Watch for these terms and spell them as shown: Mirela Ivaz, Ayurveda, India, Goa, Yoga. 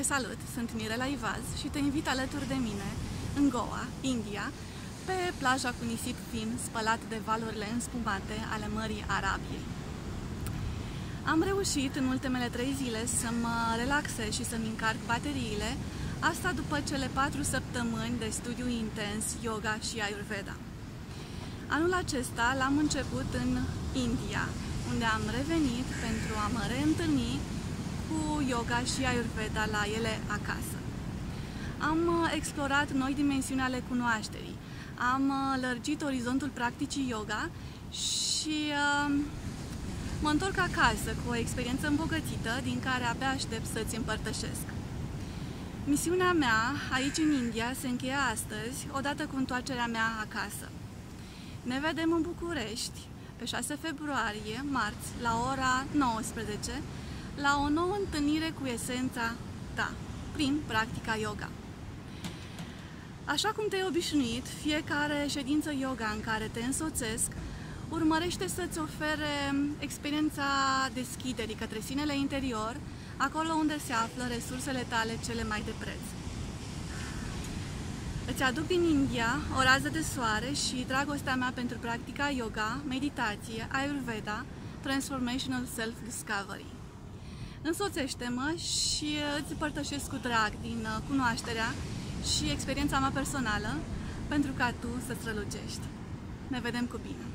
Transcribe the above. Te salut, sunt Mirela Ivaz și te invit alături de mine în Goa, India, pe plaja cu nisip fin spălat de valurile înspumate ale Mării Arabiei. Am reușit în ultimele 3 zile să mă relaxez și să-mi încarc bateriile, asta după cele 4 săptămâni de studiu intens, yoga și Ayurveda. Anul acesta l-am început în India, unde am revenit pentru a mă reîntâlni cu yoga și Ayurveda la ele acasă. Am explorat noi dimensiuni ale cunoașterii, am lărgit orizontul practicii yoga și mă întorc acasă cu o experiență îmbogățită din care abia aștept să-ți împărtășesc. Misiunea mea aici în India se încheie astăzi, odată cu întoarcerea mea acasă. Ne vedem în București pe 6 februarie, marți, la ora 19, la o nouă întâlnire cu esența ta, prin practica yoga. Așa cum te-ai obișnuit, fiecare ședință yoga în care te însoțesc urmărește să-ți ofere experiența deschiderii către sinele interior, acolo unde se află resursele tale cele mai de preț. Îți aduc din India o rază de soare și dragostea mea pentru practica yoga, meditație, Ayurveda, Transformational Self-Discovery. Însoțește-mă și îți împărtășesc cu drag din cunoașterea și experiența mea personală pentru ca tu să strălucești. Ne vedem cu bine!